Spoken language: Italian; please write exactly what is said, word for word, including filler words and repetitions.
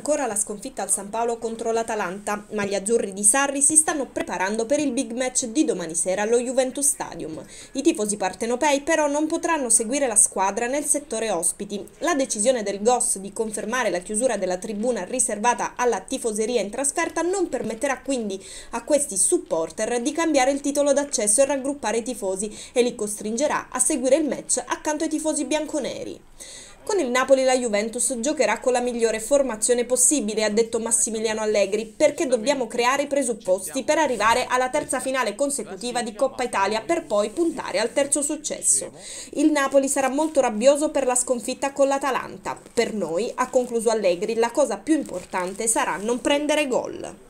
ancora la sconfitta al San Paolo contro l'Atalanta, ma gli azzurri di Sarri si stanno preparando per il big match di domani sera allo Juventus Stadium. I tifosi partenopei però non potranno seguire la squadra nel settore ospiti. La decisione del G O S di confermare la chiusura della tribuna riservata alla tifoseria in trasferta non permetterà quindi a questi supporter di cambiare il titolo d'accesso e raggruppare i tifosi, e li costringerà a seguire il match accanto ai tifosi bianconeri. Con il Napoli la Juventus giocherà con la migliore formazione possibile, ha detto Massimiliano Allegri, perché dobbiamo creare i presupposti per arrivare alla terza finale consecutiva di Coppa Italia per poi puntare al terzo successo. Il Napoli sarà molto rabbioso per la sconfitta con l'Atalanta. Per noi, ha concluso Allegri, la cosa più importante sarà non prendere gol.